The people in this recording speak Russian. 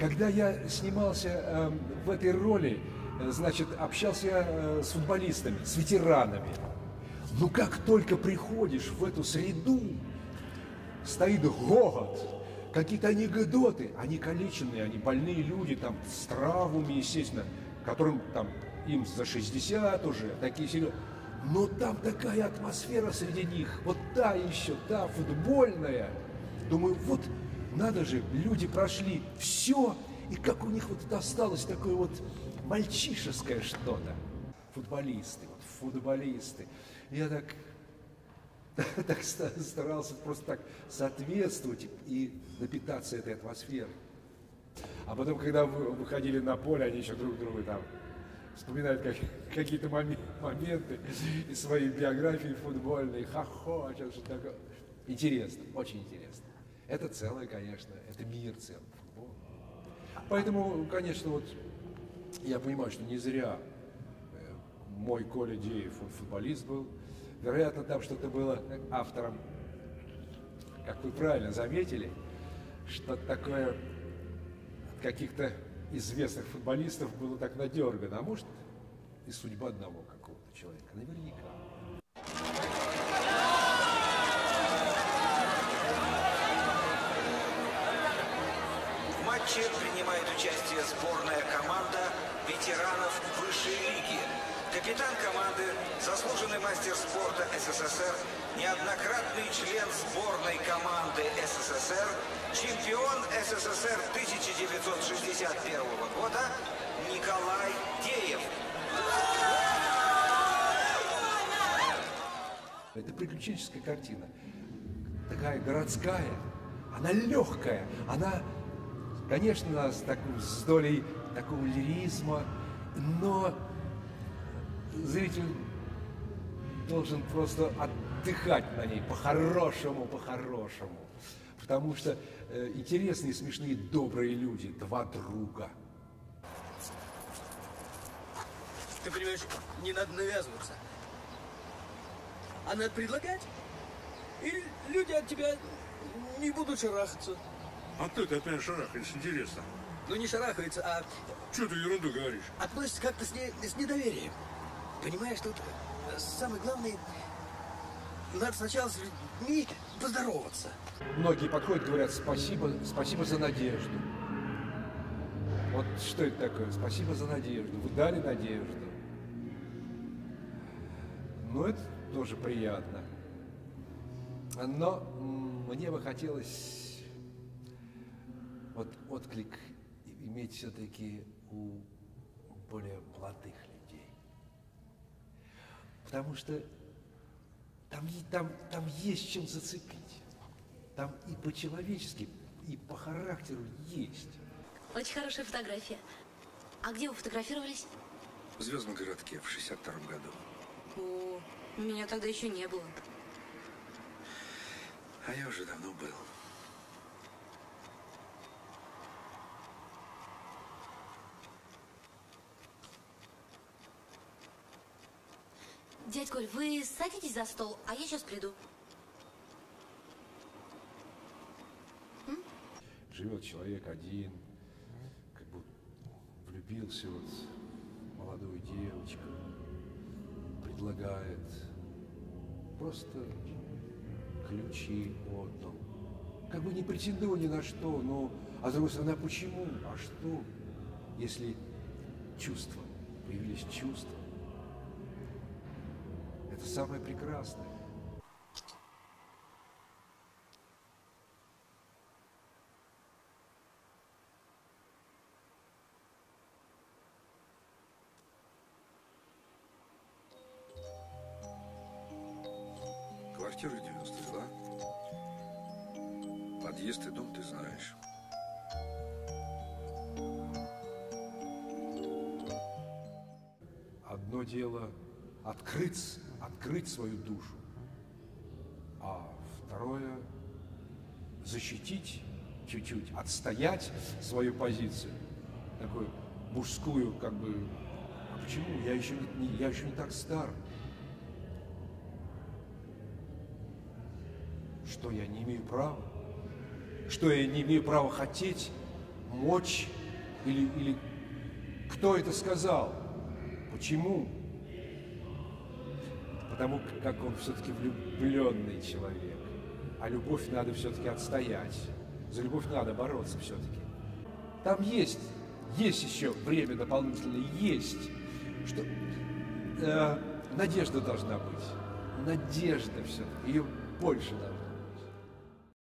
Когда я снимался в этой роли, значит, общался я с футболистами, с ветеранами. Но как только приходишь в эту среду, стоит гогот, какие-то анекдоты, они калеченные, они больные люди, там, с травмами, естественно, которым там им за 60 уже, такие серьезные. Но там такая атмосфера среди них, вот та еще, та футбольная. Думаю, вот надо же, люди прошли все, и как у них вот осталось такое вот мальчишеское что-то. Футболисты, вот футболисты. Я так старался просто так соответствовать и напитаться этой атмосферой. А потом, когда выходили на поле, они еще друг друга там вспоминают какие-то моменты из своей биографии футбольной. Ха-хо, что-то такое. Интересно, очень интересно. Это целое, конечно, это мир целый. Футбол. Поэтому, конечно, вот я понимаю, что не зря мой Коля Деев, он футболист был. Вероятно, там что-то было автором, как вы правильно заметили, что-то такое от каких-то известных футболистов было так надергано. А может, и судьба одного какого-то человека. Наверняка. В матче принимает участие сборная команда ветеранов высшей лиги. Капитан команды, заслуженный мастер спорта СССР, неоднократный член сборной команды СССР, чемпион СССР 1961 года Николай Деев. Это приключенческая картина. Такая городская, она легкая, она, конечно, с долей такого лиризма, но зритель должен просто отдыхать на ней по-хорошему, по-хорошему. Потому что интересные, смешные, добрые люди, два друга. Ты понимаешь, не надо навязываться. А надо предлагать. И люди от тебя не будут шарахаться. А ты-то от меня шарахаешься, интересно. Ну не шарахается, а... Чего ты ерунду говоришь? Относится как-то с недоверием. Понимаешь, тут самое главное, надо сначала с людьми поздороваться. Многие подходят, говорят, спасибо, спасибо за надежду. Вот что это такое? Спасибо за надежду. Вы дали надежду. Ну, это тоже приятно. Но мне бы хотелось вот отклик иметь все-таки у более молодых людей. Потому что там есть чем зацепить. Там и по-человечески, и по характеру есть. Очень хорошая фотография. А где вы фотографировались? В «Звездном городке» в 1962 году. О, меня тогда еще не было. А я уже давно был. Дядь Коль, вы садитесь за стол, а я сейчас приду. М? Живет человек один, как будто влюбился вот в молодую девочку, предлагает, просто ключи отдал. Как бы не претендовал ни на что, но, а с другой стороны, почему? А что, если чувства, появились чувства? Это самое прекрасное. Квартира 92. Подъезд и дом ты знаешь. Одно дело открыть свою душу, а второе – защитить чуть-чуть, отстоять свою позицию, такую мужскую, как бы, а почему? Я еще не так стар. Что я не имею права? Что я не имею права хотеть? мочь? Или кто это сказал? Почему? Потому как он все-таки влюбленный человек. А любовь надо все-таки отстоять. За любовь надо бороться все-таки. Там есть еще время дополнительное, есть. Что, надежда должна быть. Надежда все-таки, ее больше должна быть.